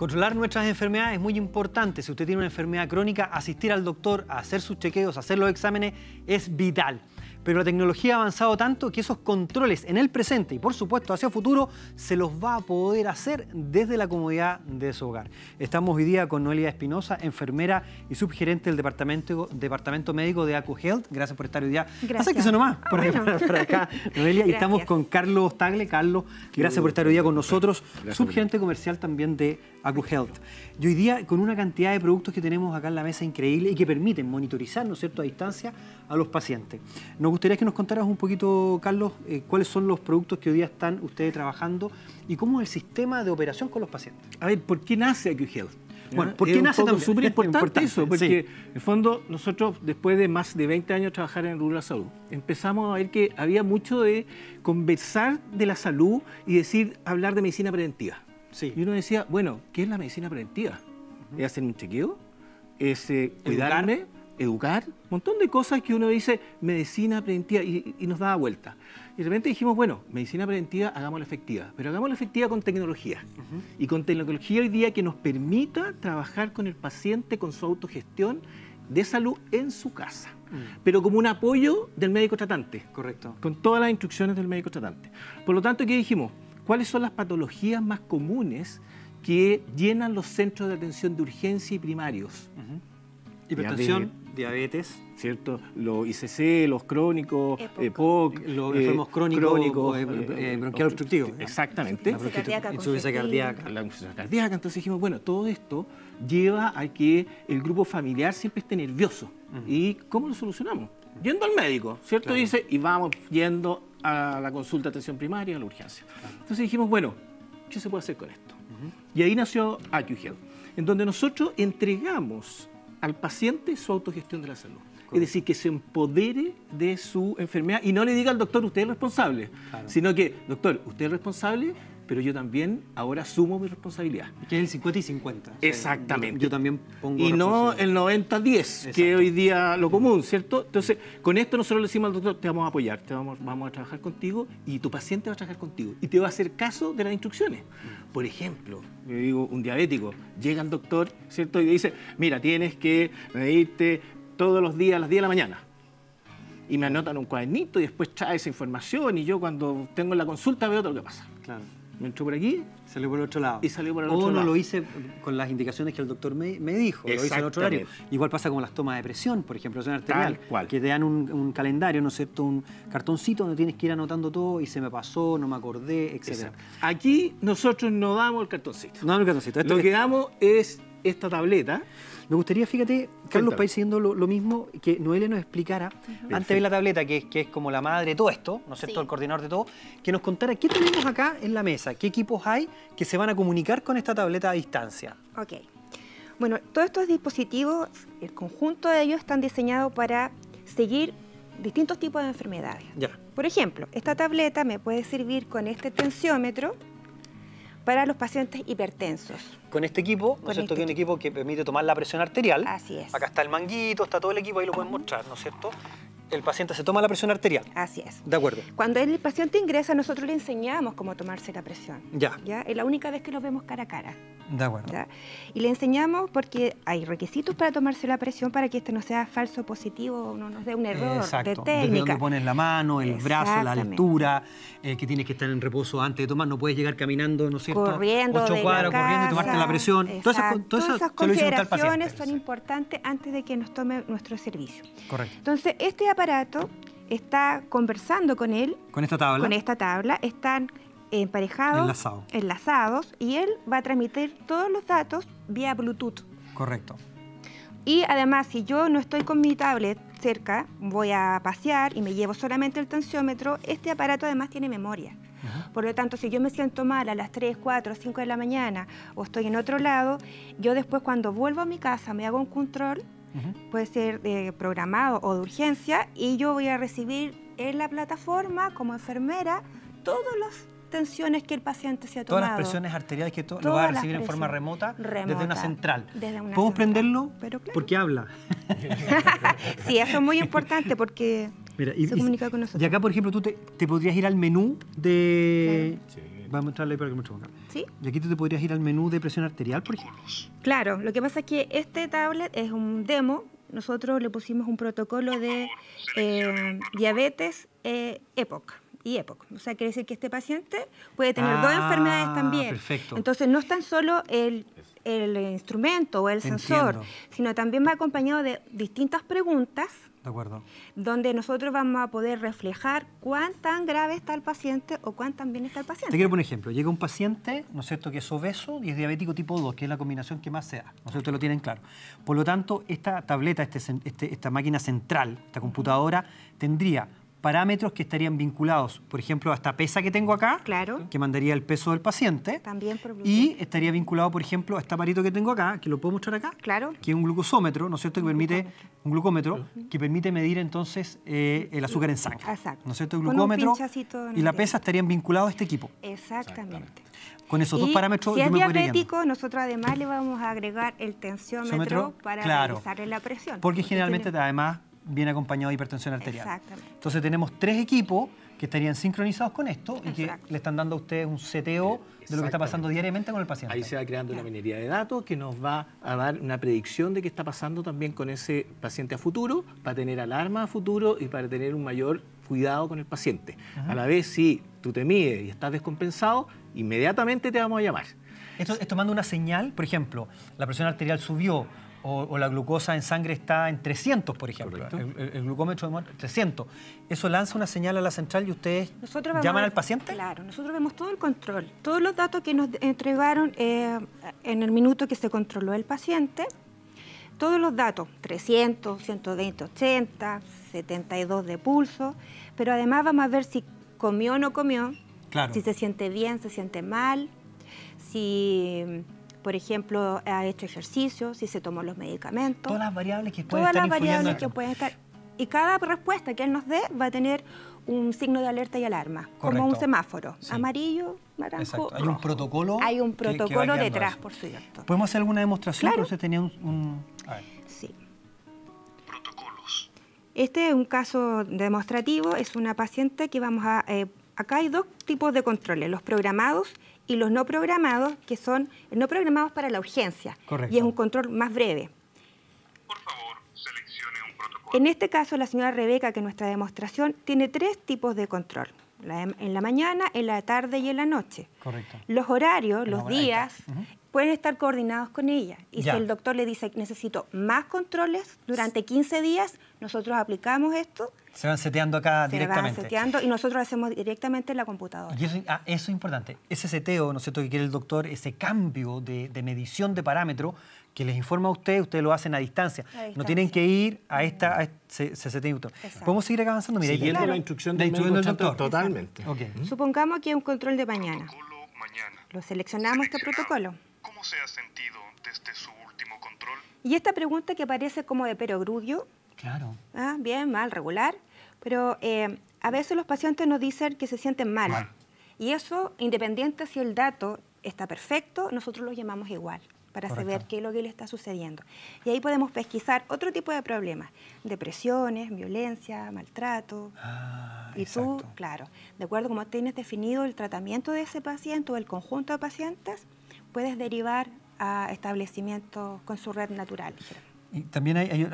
Controlar nuestras enfermedades es muy importante. Si usted tiene una enfermedad crónica, asistir al doctor, a hacer sus chequeos, a hacer los exámenes, es vital. Pero la tecnología ha avanzado tanto que esos controles en el presente y, por supuesto, hacia el futuro, se los va a poder hacer desde la comodidad de su hogar. Estamos hoy día con Noelia Espinosa, enfermera y subgerente del Departamento Médico de AQ Health. Gracias por estar hoy día. Gracias. Hace que eso nomás, por acá, Noelia. Y estamos con Carlos Tagle. Carlos, gracias por estar hoy día con nosotros. Gracias. Subgerente comercial también de AQ Health. Y hoy día, con una cantidad de productos que tenemos acá en la mesa increíble y que permiten monitorizar, ¿no es cierto?, a distancia a los pacientes. Nos gustaría que nos contaras un poquito, Carlos, cuáles son los productos que hoy día están ustedes trabajando y cómo es el sistema de operación con los pacientes. A ver, ¿por qué nace AQ Health? Bueno, ¿por qué nace también? Es súper importante eso, porque en el fondo nosotros, después de más de 20 años de trabajar en el rubro de la salud, empezamos a ver que había mucho de conversar de la salud y hablar de medicina preventiva. Sí. Y uno decía, bueno, ¿qué es la medicina preventiva? ¿Es hacer un chequeo? ¿Es cuidarme? Educar, un montón de cosas que uno dice medicina preventiva y nos daba vuelta. Y de repente dijimos, bueno, medicina preventiva, hagámosla efectiva, pero hagámosla efectiva con tecnología. Y con tecnología hoy día que nos permita trabajar con el paciente, con su autogestión de salud en su casa, pero como un apoyo del médico tratante. Correcto. Con todas las instrucciones del médico tratante. Por lo tanto, ¿qué dijimos? ¿Cuáles son las patologías más comunes que llenan los centros de atención de urgencia y primarios? Hipertensión, diabetes, ¿cierto? Los ICC, los crónicos, EPOC, los enfermos crónicos, bronquial obstructivo. Exactamente. Insuficiencia cardíaca. La insuficiencia cardíaca. Entonces dijimos, bueno, todo esto lleva a que el grupo familiar siempre esté nervioso. ¿Y cómo lo solucionamos? Yendo al médico, ¿cierto? Claro. Dice, y vamos yendo a la consulta de atención primaria, a la urgencia. Entonces dijimos, bueno, ¿qué se puede hacer con esto? Y ahí nació AQHED, en donde nosotros entregamos al paciente su autogestión de la salud. Correcto. Es decir, que se empodere de su enfermedad y no le diga al doctor, usted es el responsable, sino que, doctor, usted es el responsable, pero yo también ahora asumo mi responsabilidad. Que es el 50 y 50. Exactamente. Yo también pongo... Y no el 90-10, que hoy día lo común, ¿cierto? Entonces, con esto nosotros le decimos al doctor, te vamos a apoyar, vamos a trabajar contigo y tu paciente va a trabajar contigo y te va a hacer caso de las instrucciones. Por ejemplo, yo digo, un diabético llega al doctor, ¿cierto? Y le dice, mira, tienes que medirte todos los días a las 10 de la mañana. Y me anotan un cuadernito y después trae esa información y yo cuando tengo la consulta veo todo lo que pasa. Claro. Me entró por aquí, salió por el otro lado. Y salió por el otro lado. O no lo hice con las indicaciones que el doctor me dijo, lo hice en otro horario. Igual pasa con las tomas de presión, por ejemplo, presión arterial. Tal cual. Que te dan un calendario, ¿no es cierto? Un cartoncito donde tienes que ir anotando todo y se me pasó, no me acordé, etc. Aquí nosotros no damos el cartoncito. No damos el cartoncito. Esto lo que damos es esta tableta. Me gustaría, fíjate, Carlos, para ir siguiendo lo mismo, que Noelia nos explicara, antes de la tableta, que es como la madre de todo esto, ¿no es cierto?, el coordinador de todo, que nos contara qué tenemos acá en la mesa, qué equipos hay que se van a comunicar con esta tableta a distancia. Ok. Bueno, todos estos dispositivos, el conjunto de ellos están diseñados para seguir distintos tipos de enfermedades. Ya. Por ejemplo, esta tableta me puede servir con este tensiómetro para los pacientes hipertensos. Con este equipo, ¿no es cierto? Que es un equipo que permite tomar la presión arterial. Así es. Acá está el manguito, está todo el equipo, ahí lo pueden mostrar, ¿no es cierto? El paciente se toma la presión arterial. Así es. De acuerdo. Cuando el paciente ingresa, nosotros le enseñamos cómo tomarse la presión. Ya. ¿Ya? Es la única vez que los vemos cara a cara. De acuerdo. ¿Ya? Y le enseñamos porque hay requisitos para tomarse la presión para que este no sea falso positivo, no nos dé un error de técnica. Desde donde pones la mano, el brazo, la altura, que tienes que estar en reposo antes de tomar. No puedes llegar caminando, ¿no es cierto? Corriendo 8 cuadros, corriendo y tomarte la presión. Todas esas consideraciones son importantes antes de que nos tome nuestro servicio. Correcto. Entonces, este aparato está conversando con él, con esta tabla, están emparejados, enlazados, y él va a transmitir todos los datos vía Bluetooth. Correcto. Y además, si yo no estoy con mi tablet cerca, voy a pasear y me llevo solamente el tensiómetro, este aparato además tiene memoria. Ajá. Por lo tanto, si yo me siento mal a las 3, 4, 5 de la mañana o estoy en otro lado, yo después cuando vuelvo a mi casa me hago un control. Puede ser programado o de urgencia y yo voy a recibir en la plataforma como enfermera todas las tensiones que el paciente se ha tomado. Todas las presiones arteriales que lo va a recibir en forma remota desde una central. ¿Podemos prenderlo? Pero claro. Porque habla. Sí, eso es muy importante porque mira, se comunica con nosotros. Y acá, por ejemplo, tú te podrías ir al menú de... Claro. Sí. voy a mostrarla ahí para que me ponga. ¿Sí? Y aquí tú te podrías ir al menú de presión arterial, por ejemplo. Claro, lo que pasa es que este tablet es un demo. Nosotros le pusimos un protocolo de diabetes EPOC. Y EPOC. O sea, quiere decir que este paciente puede tener dos enfermedades también. Perfecto. Entonces, no es tan solo el instrumento o el sensor, sino también va acompañado de distintas preguntas. De acuerdo. Donde nosotros vamos a poder reflejar cuán tan grave está el paciente o cuán tan bien está el paciente. Te quiero poner un ejemplo. Llega un paciente, ¿no es cierto?, que es obeso y es diabético tipo 2, que es la combinación que más se da. ¿No sé, ustedes lo tienen claro? Por lo tanto, esta tableta, esta máquina central, esta computadora, tendría parámetros que estarían vinculados, por ejemplo, a esta pesa que tengo acá, claro, que mandaría el peso del paciente, también por glucómetro, y estaría vinculado, por ejemplo, a este aparito que tengo acá, que lo puedo mostrar acá, claro, que es un glucosómetro, ¿no es cierto?, que permite, un glucómetro, que permite medir entonces el azúcar en sangre. Exacto. ¿No es cierto? El glucómetro y la pesa estarían vinculados a este equipo. Exactamente. Con esos dos parámetros, si es diabético, nosotros además le vamos a agregar el tensiómetro para revisarle la presión. Porque generalmente, además, viene acompañado de hipertensión arterial. Exactamente. Entonces tenemos tres equipos que estarían sincronizados con esto y que le están dando a ustedes un seteo de lo que está pasando diariamente con el paciente. Ahí se va creando una minería de datos que nos va a dar una predicción de qué está pasando también con ese paciente a futuro, para tener alarma a futuro y para tener un mayor cuidado con el paciente. Ajá. A la vez, si tú te mides y estás descompensado, inmediatamente te vamos a llamar. Esto manda una señal, por ejemplo, la presión arterial subió, o la glucosa en sangre está en 300, por ejemplo. El glucómetro de 300. ¿Eso lanza una señal a la central y ustedes llaman al paciente? Claro, nosotros vemos todo el control. Todos los datos que nos entregaron en el minuto que se controló el paciente, todos los datos, 300, 120, 80, 72 de pulso, pero además vamos a ver si comió o no comió, si se siente bien, se siente mal, si, por ejemplo, ha hecho ejercicio, si se tomó los medicamentos. Todas las variables que pueden estar influyendo. Y cada respuesta que él nos dé va a tener un signo de alerta y alarma, como un semáforo, amarillo, naranjo, rojo. Hay un protocolo. Hay un protocolo detrás, por cierto. ¿Podemos hacer alguna demostración? Claro. Tenía un... A ver. Sí. Protocolos. Este es un caso demostrativo, es una paciente que vamos a... acá hay dos tipos de controles, los programados y los no programados, que son no programados para la urgencia. Correcto. Y es un control más breve. Por favor, seleccione un protocolo. En este caso, la señora Rebeca, que es nuestra demostración, tiene tres tipos de control. En la mañana, en la tarde y en la noche. Correcto. Los horarios, los días, pueden estar coordinados con ella. Y si el doctor le dice que necesito más controles durante 15 días, nosotros aplicamos esto. Se van seteando acá directamente. Se van seteando y nosotros lo hacemos directamente en la computadora. Y eso es importante. Ese seteo, ¿no es cierto?, que quiere el doctor, ese cambio de medición de parámetro que les informa a ustedes, ustedes lo hacen a distancia. No tienen que ir a este seteo. ¿Podemos seguir acá avanzando? Mira, siguiendo la instrucción del doctor. Totalmente. Okay. Supongamos que hay un control de mañana. Protocolo mañana. Lo seleccionamos, este protocolo. ¿Cómo se ha sentido desde su último control? Y esta pregunta que parece como de perogrullo. Claro. Bien, mal, regular. Pero a veces los pacientes nos dicen que se sienten mal. Y eso, independiente si el dato está perfecto, nosotros lo llamamos igual, para saber qué es lo que le está sucediendo. Y ahí podemos pesquisar otro tipo de problemas. Depresiones, violencia, maltrato. Y tú, claro, de acuerdo a cómo tienes definido el tratamiento de ese paciente o el conjunto de pacientes, puedes derivar a establecimientos con su red natural. Y también hay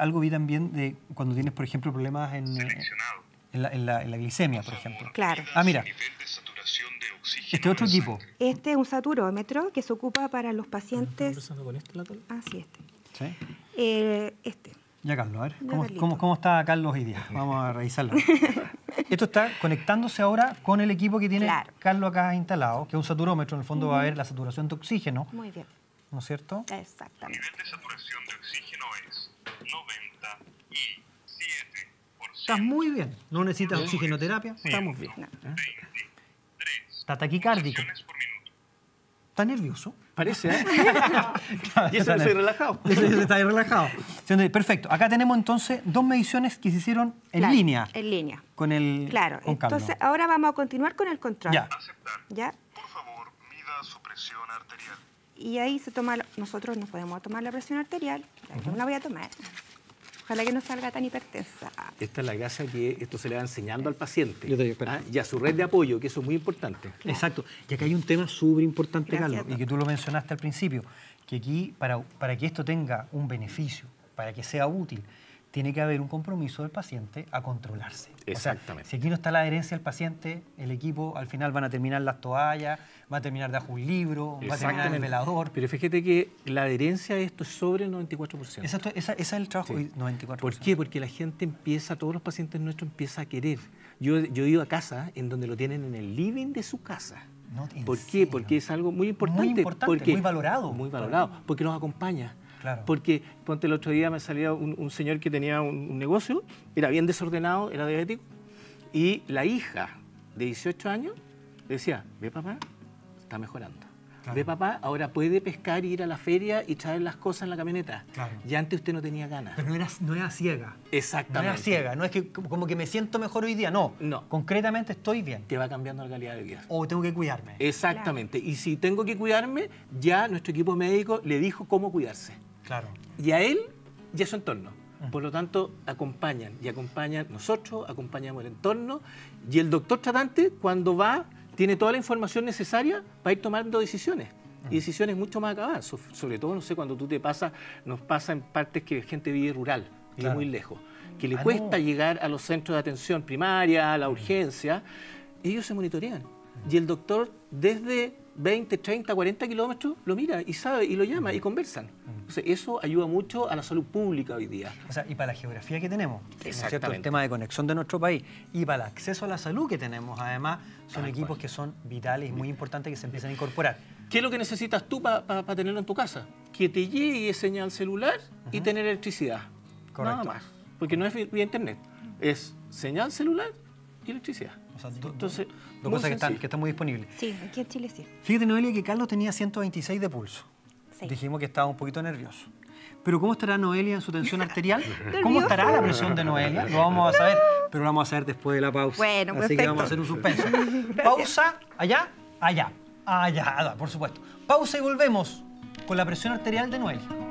algo vi también de cuando tienes, por ejemplo, problemas en la glicemia, por ejemplo. Claro. Mira. Este otro equipo. Este es un saturómetro que se ocupa para los pacientes. ¿Estás empezando con este, Lato? Sí, este. ¿Sí? Este. Ya, Carlos, a ver, ¿cómo está Carlos hoy día? Vamos a revisarlo. Esto está conectándose ahora con el equipo que tiene Carlos acá instalado, que es un saturómetro, en el fondo va a ver la saturación de oxígeno. Muy bien. ¿No es cierto? Exactamente. El nivel de saturación de oxígeno es 97%. Estás muy bien. No necesitas oxigenoterapia. Estamos bien. Está taquicárdico. ¿Está nervioso? Parece, ¿eh? Y eso estoy relajado. Está relajado. Perfecto. Acá tenemos entonces dos mediciones que se hicieron en línea. En línea. Con el... Claro. Entonces, ahora vamos a continuar con el control. Ya. Aceptar. ¿Ya? Por favor, mida su presión arterial. Y ahí se toma, nosotros nos podemos tomar la presión arterial. No la voy a tomar. Ojalá que no salga tan hipertensa. Esta es la gracia que esto se le va enseñando al paciente y a su red de apoyo, que eso es muy importante. Claro. Exacto. Y acá hay un tema súper importante, Carlos, y que tú lo mencionaste al principio, que aquí, para que esto tenga un beneficio, para que sea útil, tiene que haber un compromiso del paciente a controlarse. Exactamente. O sea, si aquí no está la adherencia del paciente, el equipo al final van a terminar las toallas, va a terminar de ajo un libro, va a terminar el velador. Pero fíjate que la adherencia a esto es sobre el 94%. Exacto, ese es el trabajo, sí. 94%. ¿Por qué? Porque la gente empieza, todos los pacientes nuestros empiezan a querer. Yo he ido a casa en donde lo tienen en el living de su casa. No, ¿por qué? Porque es algo muy importante. Muy importante, porque, muy valorado. Muy valorado, porque nos acompaña. Claro. Porque, ponte, el otro día me salía un señor que tenía un negocio, era bien desordenado, era diabético, y la hija de 18 años le decía, ve papá, está mejorando. Claro. Ve papá, ahora puede pescar, ir a la feria y traer las cosas en la camioneta. Claro. Y antes usted no tenía ganas. Pero no era ciega. Exactamente. No era ciega, no es que como que me siento mejor hoy día, no. No. Concretamente estoy bien. Te va cambiando la calidad de vida. O tengo que cuidarme. Exactamente. Claro. Y si tengo que cuidarme, ya nuestro equipo médico le dijo cómo cuidarse. Claro. Y a él y a su entorno. Por lo tanto, acompañan. Y acompañan nosotros, acompañamos el entorno. Y el doctor tratante, cuando va, tiene toda la información necesaria para ir tomando decisiones. Y decisiones mucho más acabadas. Sobre todo, no sé, cuando tú te pasas, nos pasa en partes que gente vive rural, que es muy lejos, que le cuesta llegar a los centros de atención primaria, a la urgencia. Ellos se monitorean. Y el doctor, desde 20, 30, 40 kilómetros, lo mira y sabe, y lo llama, y conversan. O sea, eso ayuda mucho a la salud pública hoy día. O sea, y para la geografía que tenemos, ¿cierto? El tema de conexión de nuestro país, y para el acceso a la salud que tenemos, además, son equipos que son vitales y muy importantes que se empiezan a incorporar. ¿Qué es lo que necesitas tú para tenerlo en tu casa? Que te llegue señal celular y tener electricidad. Correcto. Nada más, porque no es vía internet, es señal celular y electricidad. O sea, entonces, dos cosas que están muy disponibles. Sí, aquí en Chile sí. Fíjate, Noelia, que Carlos tenía 126 de pulso. Sí. Dijimos que estaba un poquito nervioso. Pero ¿cómo estará Noelia en su tensión arterial? ¿Cómo estará la presión de Noelia? Lo vamos a saber, pero lo vamos a saber después de la pausa. Bueno, perfecto. Así que vamos a hacer un suspenso. Pausa, allá, por supuesto. Pausa y volvemos con la presión arterial de Noelia.